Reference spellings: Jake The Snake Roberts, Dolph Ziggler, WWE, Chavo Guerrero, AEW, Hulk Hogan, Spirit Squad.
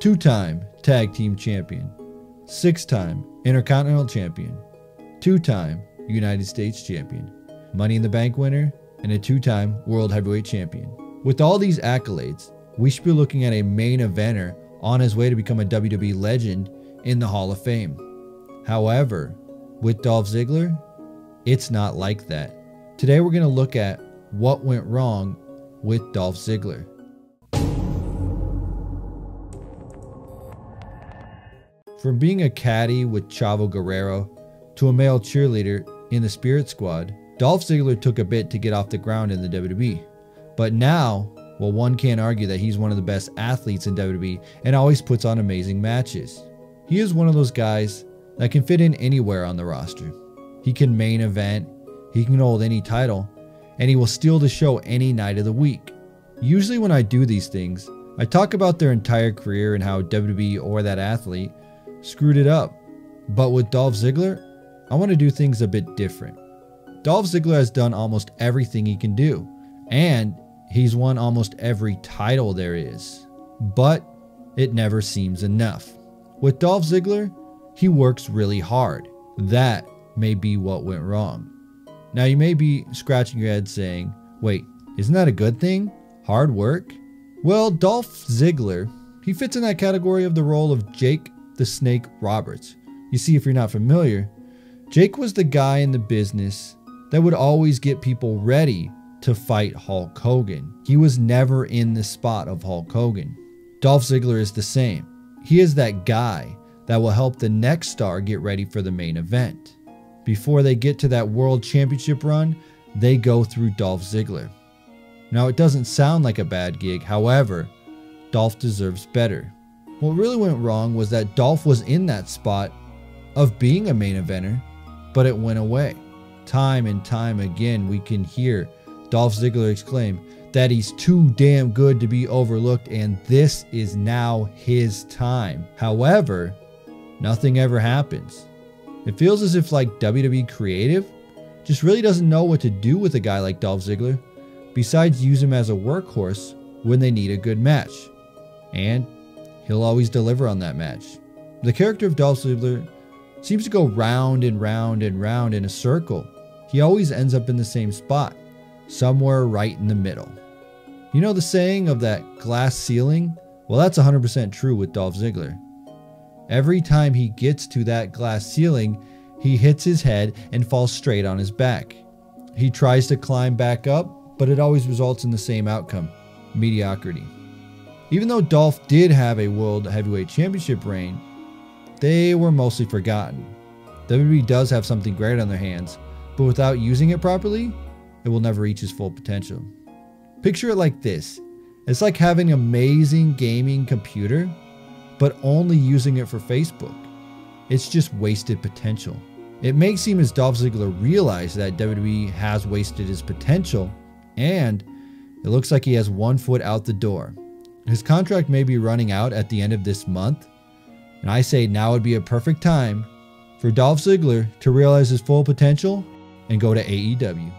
two-time tag team champion, six-time Intercontinental champion, two-time United States champion, Money in the Bank winner, and a two-time World Heavyweight champion. With all these accolades, we should be looking at a main eventer on his way to become a WWE legend in the Hall of Fame. However, with Dolph Ziggler, it's not like that. Today we're going to look at what went wrong with Dolph Ziggler. From being a caddy with Chavo Guerrero to a male cheerleader in the Spirit Squad, Dolph Ziggler took a bit to get off the ground in the WWE. But now, well, one can't argue that he's one of the best athletes in WWE and always puts on amazing matches. He is one of those guys that can fit in anywhere on the roster. He can main event, he can hold any title, and he will steal the show any night of the week. Usually when I do these things, I talk about their entire career and how WWE or that athlete screwed it up. But with Dolph Ziggler, I want to do things a bit different. Dolph Ziggler has done almost everything he can do, and he's won almost every title there is. But it never seems enough. With Dolph Ziggler, he works really hard. That may be what went wrong. Now you may be scratching your head saying, wait, isn't that a good thing? Hard work? Well, Dolph Ziggler, he fits in that category of the role of Jake the Snake Roberts. You see, if you're not familiar, Jake was the guy in the business that would always get people ready to fight Hulk Hogan. He was never in the spot of Hulk Hogan. Dolph Ziggler is the same. He is that guy that will help the next star get ready for the main event. Before they get to that world championship run, they go through Dolph Ziggler. Now, it doesn't sound like a bad gig. However, Dolph deserves better. What really went wrong was that Dolph was in that spot of being a main eventer, but it went away. Time and time again, we can hear Dolph Ziggler exclaim that he's too damn good to be overlooked and this is now his time. However, nothing ever happens. It feels as if, like, WWE Creative just really doesn't know what to do with a guy like Dolph Ziggler besides use him as a workhorse when they need a good match. And he'll always deliver on that match. The character of Dolph Ziggler seems to go round and round and round in a circle. He always ends up in the same spot, somewhere right in the middle. You know the saying of that glass ceiling? Well, that's 100% true with Dolph Ziggler. Every time he gets to that glass ceiling, he hits his head and falls straight on his back. He tries to climb back up, but it always results in the same outcome, mediocrity. Even though Dolph did have a World Heavyweight Championship reign, they were mostly forgotten. WWE does have something great on their hands, but without using it properly, it will never reach its full potential. Picture it like this. It's like having an amazing gaming computer, but only using it for Facebook. It's just wasted potential. It may seem as Dolph Ziggler realized that WWE has wasted his potential, and it looks like he has one foot out the door. His contract may be running out at the end of this month, and I say now would be a perfect time for Dolph Ziggler to realize his full potential and go to AEW.